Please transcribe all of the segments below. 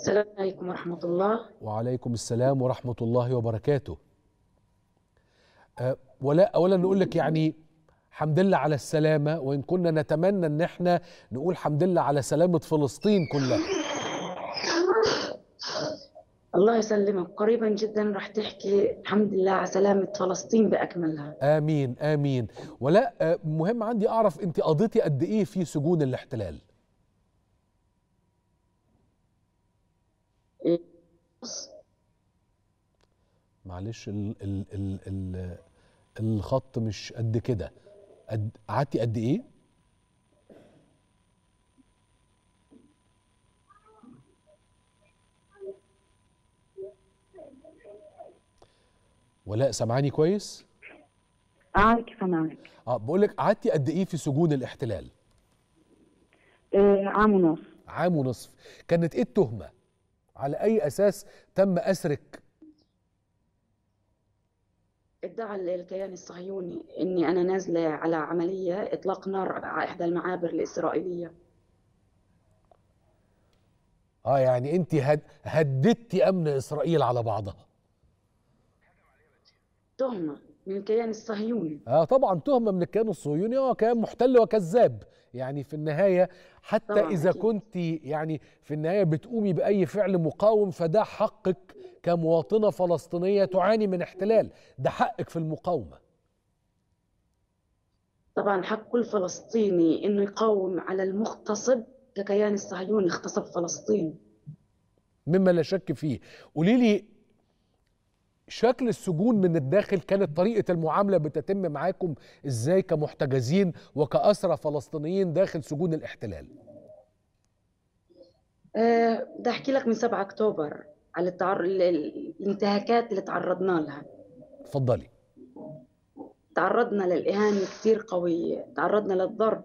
السلام عليكم ورحمة الله. وعليكم السلام ورحمة الله وبركاته. ولا أولا نقول لك يعني حمد لله على السلامة، وإن كنا نتمنى إن احنا نقول حمد لله على سلامة فلسطين كلها. الله يسلمك، قريبا جدا رح تحكي الحمد لله على سلامة فلسطين بأكملها. آمين آمين. ولا مهم عندي أعرف أنت قضيتي قد إيه في سجون الاحتلال؟ معلش ال الخط مش قد كده. قعدتي قد ايه؟ ولا سامعاني كويس؟ سامعك. بقول لك قعدتي قد ايه في سجون الاحتلال؟ عام ونصف. عام ونصف. كانت ايه التهمة؟ على اي اساس تم اسرك؟ ادعى الكيان الصهيوني اني انا نازله على عمليه اطلاق نار على احدى المعابر الاسرائيليه. يعني انت هددتي امن اسرائيل على بعضها. تهمه من الكيان الصهيوني. طبعا تهمه من الكيان الصهيوني، كيان محتل وكذاب. يعني في النهايه حتى اذا كنت يعني في النهايه بتقومي باي فعل مقاوم فده حقك كمواطنه فلسطينيه تعاني من احتلال، ده حقك في المقاومه. طبعا حق كل فلسطيني انه يقاوم على المغتصب ككيان الصهيوني اغتصب فلسطين، مما لا شك فيه. قولي لي شكل السجون من الداخل، كانت طريقة المعاملة بتتم معاكم ازاي كمحتجزين وكأسرى فلسطينيين داخل سجون الاحتلال؟ ده احكي لك من 7 اكتوبر على الانتهاكات اللي تعرضنا لها. اتفضلي. تعرضنا للإهانة كتير قوية، تعرضنا للضرب،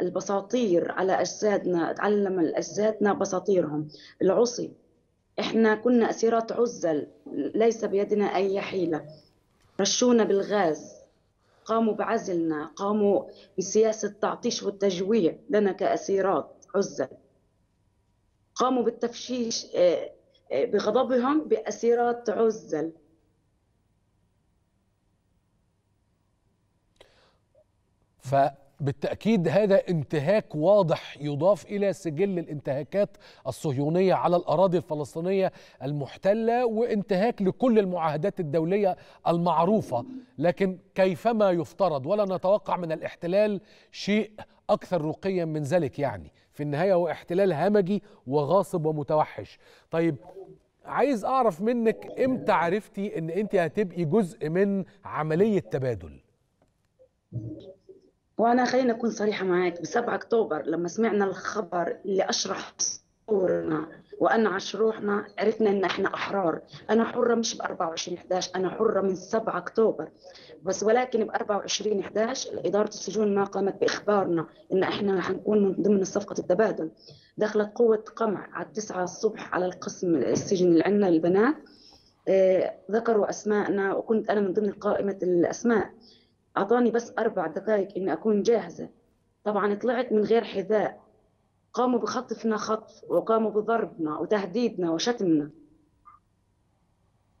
البساطير على أجسادنا، اتعلم أجسادنا بساطيرهم، العصي. احنا كنا اسيرات عزل، ليس بيدنا اي حيله. رشونا بالغاز، قاموا بعزلنا، قاموا بسياسه التعطيش والتجويع لنا كاسيرات عزل. قاموا بالتفشيش بغضبهم باسيرات عزل. بالتأكيد هذا انتهاك واضح يضاف إلى سجل الانتهاكات الصهيونية على الأراضي الفلسطينية المحتلة، وانتهاك لكل المعاهدات الدولية المعروفة. لكن كيفما يفترض، ولا نتوقع من الاحتلال شيء أكثر رقيا من ذلك. يعني في النهاية هو احتلال همجي وغاصب ومتوحش. طيب عايز أعرف منك، إمتى عرفتي إن أنت هتبقي جزء من عملية تبادل؟ وانا خلينا اكون صريحه معاك، ب 7 اكتوبر لما سمعنا الخبر اللي اشرح صورنا وانعش روحنا عرفنا ان احنا احرار. انا حره مش ب 24/11، انا حره من 7 اكتوبر بس، ولكن ب 24/11 اداره السجون ما قامت باخبارنا ان احنا حنكون من ضمن صفقه التبادل. دخلت قوه قمع على 9 الصبح على القسم السجن اللي عندنا للبنات، ذكروا اسماءنا وكنت انا من ضمن قائمه الاسماء. أعطاني بس 4 دقائق إني أكون جاهزة. طبعا طلعت من غير حذاء، قاموا بخطفنا خطف وقاموا بضربنا وتهديدنا وشتمنا.